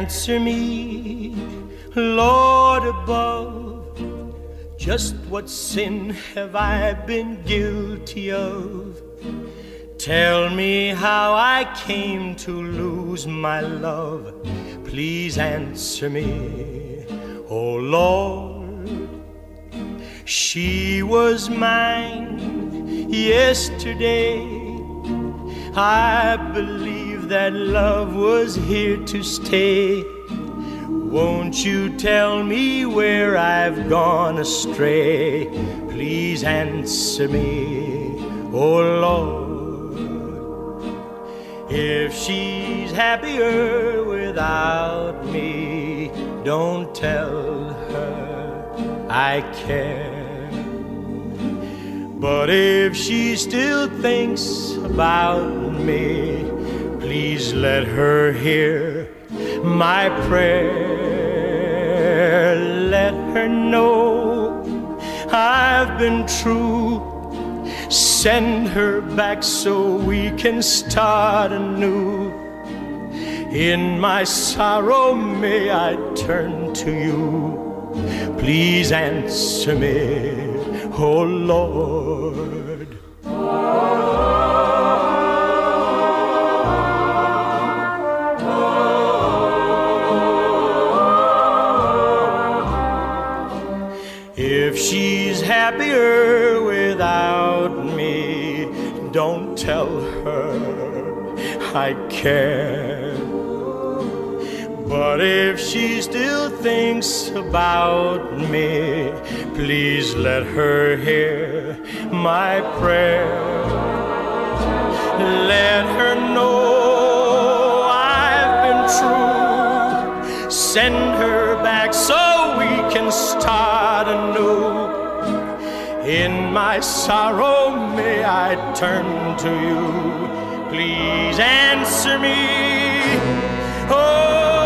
answer me, Lord above, just what sin have I been guilty of? Tell me how I came to lose my love. Please answer me, oh Lord. She was mine yesterday. I believe that love was here to stay. Won't you tell me where I've gone astray? Please answer me, oh Lord. If she's happier without me, don't tell her I care. But if she still thinks about me, please let her hear my prayer. Let her know I've been true. Send her back so we can start anew. In my sorrow may I turn to you. Please answer me, oh Lord. If she's happier without me, don't tell her I care. But if she still thinks about me, please let her hear my prayer. Let her know I've been true. Send her back so we can start anew. In my sorrow may I turn to you. Please answer me, oh.